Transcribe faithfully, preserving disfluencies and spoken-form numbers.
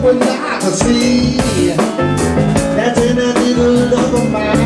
I can see that's in a little love of mine.